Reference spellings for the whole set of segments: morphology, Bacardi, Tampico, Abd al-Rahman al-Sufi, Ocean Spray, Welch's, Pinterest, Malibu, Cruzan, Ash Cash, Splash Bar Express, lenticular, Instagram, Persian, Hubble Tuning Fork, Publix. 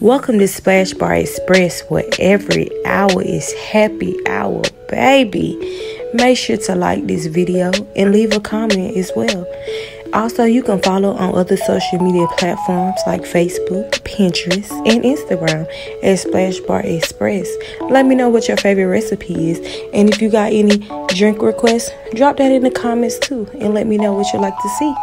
Welcome to Splash Bar Express, where every hour is happy hour, baby. Make sure to like this video and leave a comment as well. Also, you can follow on other social media platforms like Facebook, Pinterest, and Instagram at Splash Bar Express. Let me know what your favorite recipe is, and if you got any drink requests, drop that in the comments too, and let me know what you'd like to see.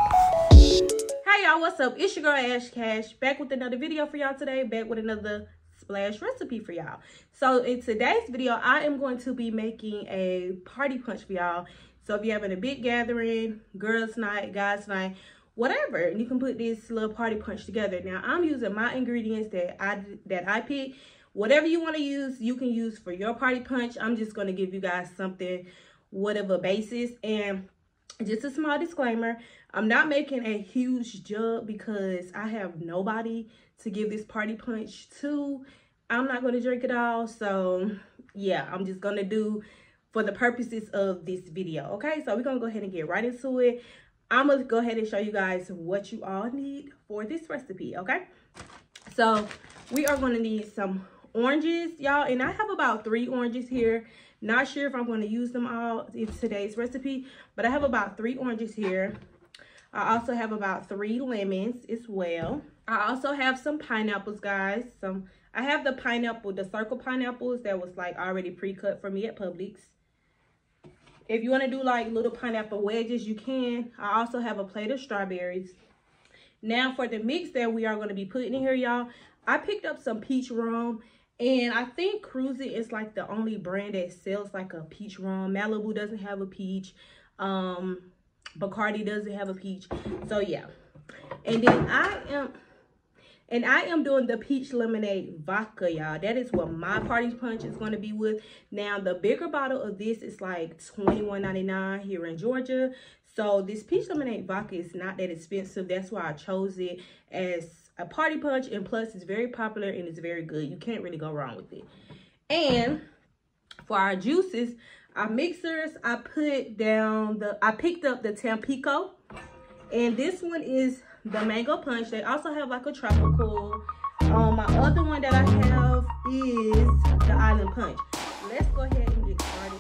What's up, it's your girl Ash Cash, back with another video for y'all today, back with another splash recipe for y'all. So in today's video, I am going to be making a party punch for y'all. So if you're having a big gathering, girls night, guys night, whatever, and you can put this little party punch together. Now I'm using my ingredients that I pick. Whatever you want to use, you can use for your party punch. I'm just going to give you guys something, whatever basis. And just a small disclaimer, I'm not making a huge jug because I have nobody to give this party punch to. I'm not going to drink it all. So yeah, I'm just going to do for the purposes of this video. Okay, so we're going to go ahead and get right into it. I'm going to go ahead and show you guys what you all need for this recipe. Okay, so we are going to need some oranges, y'all, and I have about 3 oranges here. Not sure if I'm going to use them all in today's recipe, but I have about 3 oranges here. I also have about 3 lemons as well. I also have some pineapples, guys. I have the pineapple, the circle pineapples that was like already pre-cut for me at Publix. If you want to do like little pineapple wedges, you can. I also have a plate of strawberries. Now for the mix that we are going to be putting in here, y'all, I picked up some peach rum. And I think Cruzan is like the only brand that sells like a peach rum. Malibu doesn't have a peach. Bacardi doesn't have a peach. So yeah. And then I am doing the peach lemonade vodka, y'all. That is what my party punch is going to be with. Now the bigger bottle of this is like $21.99 here in Georgia. So this peach lemonade vodka is not that expensive. That's why I chose it as a party punch, and plus it's very popular and it's very good. You can't really go wrong with it. And for our juices, our mixers, I picked up the Tampico, and this one is the mango punch. They also have like a tropical. My other one that I have is the island punch. Let's go ahead and get started.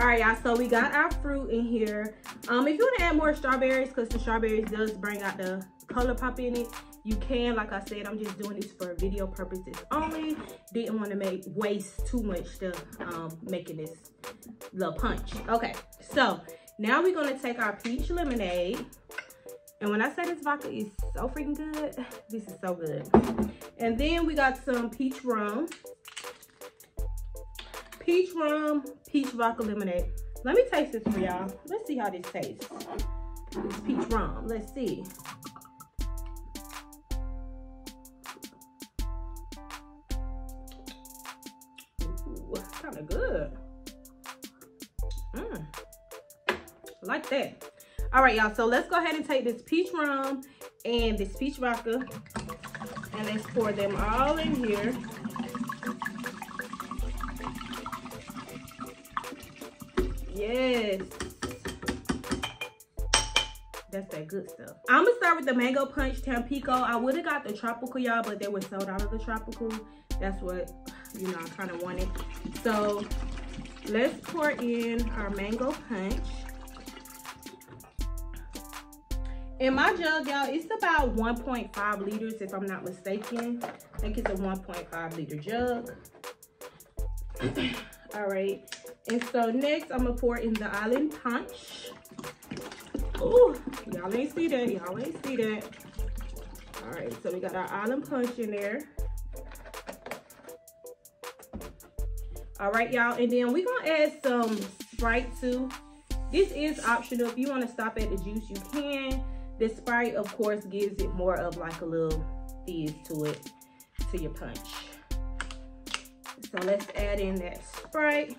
All right, y'all, so we got our fruit in here. If you want to add more strawberries, because the strawberries does bring out the color pop in it, you can. Like I said, I'm just doing this for video purposes only. Didn't want to waste too much stuff making this little punch. Okay, so now we're going to take our peach lemonade. And when I say this vodka is so freaking good, this is so good. And then we got some peach rum. Peach rum, peach vodka lemonade. Let me taste this for y'all. Let's see how this tastes. It's peach rum. Let's see. Ooh, kind of good. Like that. All right, y'all. So let's go ahead and take this peach rum and this peach vodka, and let's pour them all in here. Yes, that's that good stuff. I'm gonna start with the mango punch Tampico. I would have got the tropical, y'all, but they were sold out of the tropical. That's what, you know, I kind of wanted. So let's pour in our mango punch. And my jug, y'all, it's about 1.5 liters if I'm not mistaken. I think it's a 1.5 liter jug. All right, and so next I'm gonna pour in the island punch. Oh, y'all ain't see that, y'all ain't see that. All right, so we got our island punch in there. All right, y'all, and then we're gonna add some Sprite too. This is optional. If you want to stop at the juice, you can. The Sprite, of course, gives it more of like a little fizz to it, to your punch. So let's add in that Sprite.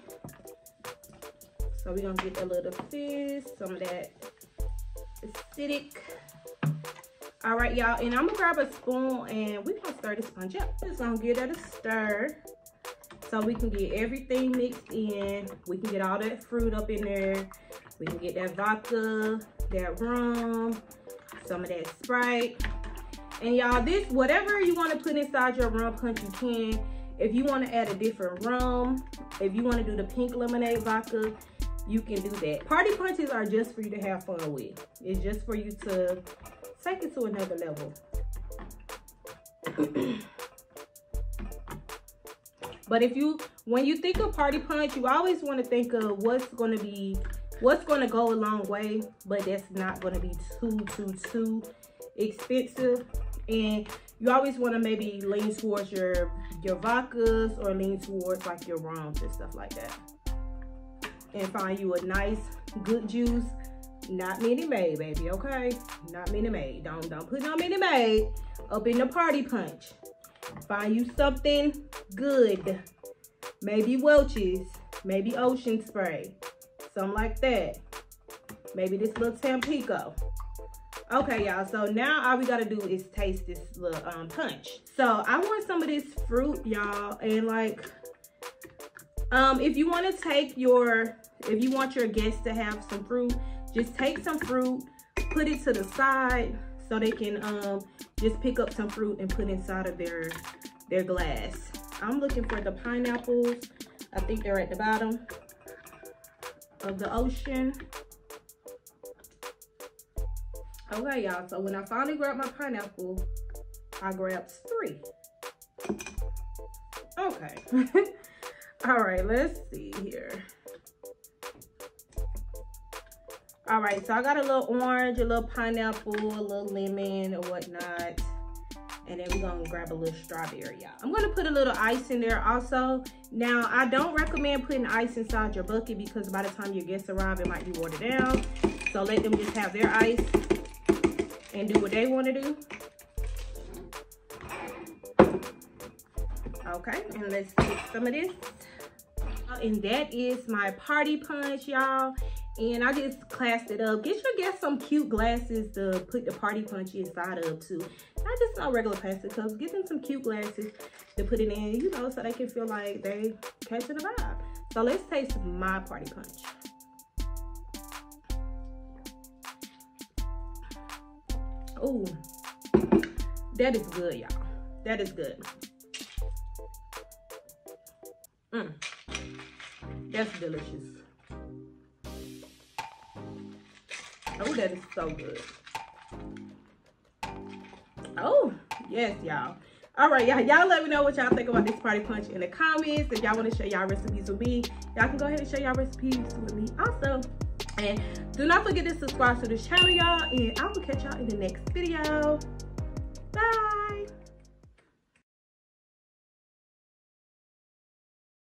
So we're gonna get a little fizz, some of that acidic. All right, y'all, and I'm gonna grab a spoon and we're gonna stir the sponge up. Just gonna give that a stir so we can get everything mixed in. We can get all that fruit up in there. We can get that vodka, that rum, some of that Sprite. And y'all, this, whatever you want to put inside your rum punch, you can. If you want to add a different rum, if you want to do the pink lemonade vodka, you can do that. Party punches are just for you to have fun with. It's just for you to take it to another level. But if you, when you think of party punch, you always want to think of what's going to go a long way, but that's not going to be too expensive. And you always want to maybe lean towards your vodkas or lean towards like your rums and stuff like that. And find you a nice, good juice. Not Minute Maid, baby, okay? Not Minute Maid. Don't put no Minute Maid up in the party punch. Find you something good. Maybe Welch's, maybe Ocean Spray, something like that. Maybe this little Tampico. Okay, y'all, so now all we gotta do is taste this little punch. So I want some of this fruit, y'all, and like, if you wanna take your, if you want your guests to have some fruit, just take some fruit, put it to the side, so they can just pick up some fruit and put inside of their glass. I'm looking for the pineapples. I think they're at the bottom of the ocean. Okay, y'all, so when I finally grabbed my pineapple, I grabbed 3. Okay. All right, let's see here. All right, so I got a little orange, a little pineapple, a little lemon or whatnot. And then we're gonna grab a little strawberry, y'all. I'm gonna put a little ice in there also. Now, I don't recommend putting ice inside your bucket because by the time your guests arrive, it might be watered down. So let them just have their ice and do what they wanna do. Okay, and let's get some of this. And that is my party punch, y'all. And I just classed it up. Get your guests some cute glasses to put the party punch inside of too. Not just no regular plastic cups. Get them some cute glasses to put it in, you know, so they can feel like they catching the vibe. So let's taste my party punch. Ooh, that is good, y'all. That is good. That's delicious. Oh, that is so good. Oh, yes, y'all. All right, y'all let me know what y'all think about this party punch in the comments. If y'all want to share y'all recipes with me, y'all can go ahead and share y'all recipes with me also. And do not forget to subscribe to this channel, y'all. And I will catch y'all in the next video. Bye.